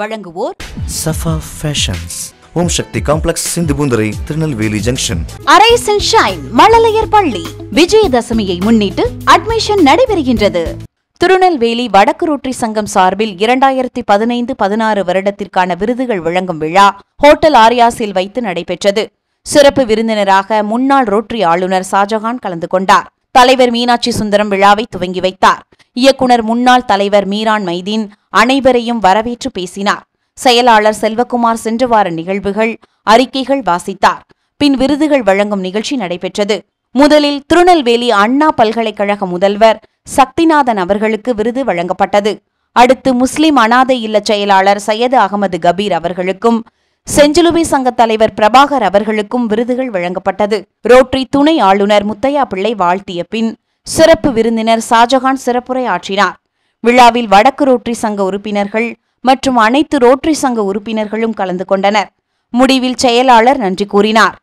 வழங்குவோர் Safa fashions, Om Shakti complex, Sindhupoonthurai, Tirunelveli junction. Arise and shine மழலையர் பள்ளி விஜயதசமியை முன்னிட்டு அட்மிஷன் நடைபெறுகின்றது. திருநெல்வேலி வடக்கு ரோட்டரி சங்கம் சார்பில் 2015-16 வருடத்திற்கான விருதுகள் வழங்கும் விழா ஹோட்டல் ஆரியாஸில் வைத்து நடைபெற்றது. சிறப்பு விருந்தினராக முன்னாள் ரோட்டரி ஆளுநர் ஷாஜகான் கலந்து கொண்டார். தலைவர் மீனாட்சி சுந்தரம் விழாவை துவங்கி வைத்தார். இயக்குநர் முன்னாள் தலைவர் மீரான் மைதீன் அனைவரையும் வரவேற்று பேசினார். செயலாளர் செல்வகுமார் சென்ற வார நிகழ்வுகள் அறிக்கைகள் வாசித்தார். பின் விருதுகள் வழங்கும் நிகழ்ச்சி நடைபெற்றது. முதலில் திருநெல்வேலி அண்ணா பல்கலைக்கழக முதல்வர் சக்திநாதன் அவர்களுக்கு விருது வழங்கப்பட்டது. அடுத்து முஸ்லிம் அனாதை இல்ல செயலாளர் சையது அகமது கபீர் அவர்களுக்கும் செஞ்சிலுவை சங்க தலைவர் பிரபாகர் அவர்களுக்கும் விருதுகள் வழங்கப்பட்டது. ரோட்டரி துணை ஆளுநர் முத்தையா பிள்ளை வாழ்த்திய பின் சிறப்பு விருந்தினர் ஷாஜகான் சிறப்புரை ஆற்றினார். விழாவில் வடக்கு ரோட்டரி சங்க உறுப்பினர்கள் மற்றும் அனைத்து ரோட்டரி சங்க உறுப்பினர்களும் கலந்து கொண்டனர். முடிவில் செயலாளர் நன்றி கூறினார்.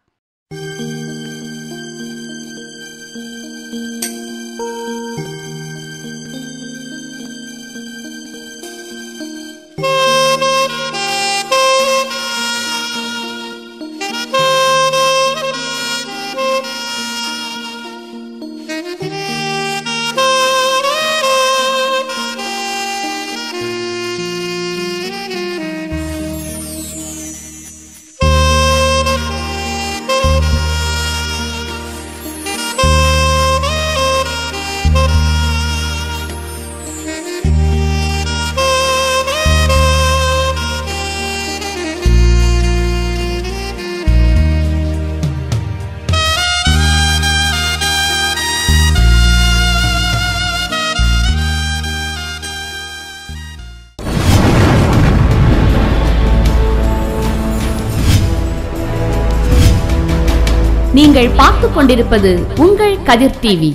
நீங்கள் பார்த்துக் கொண்டிருப்பது உங்கள் கதிர் டிவி.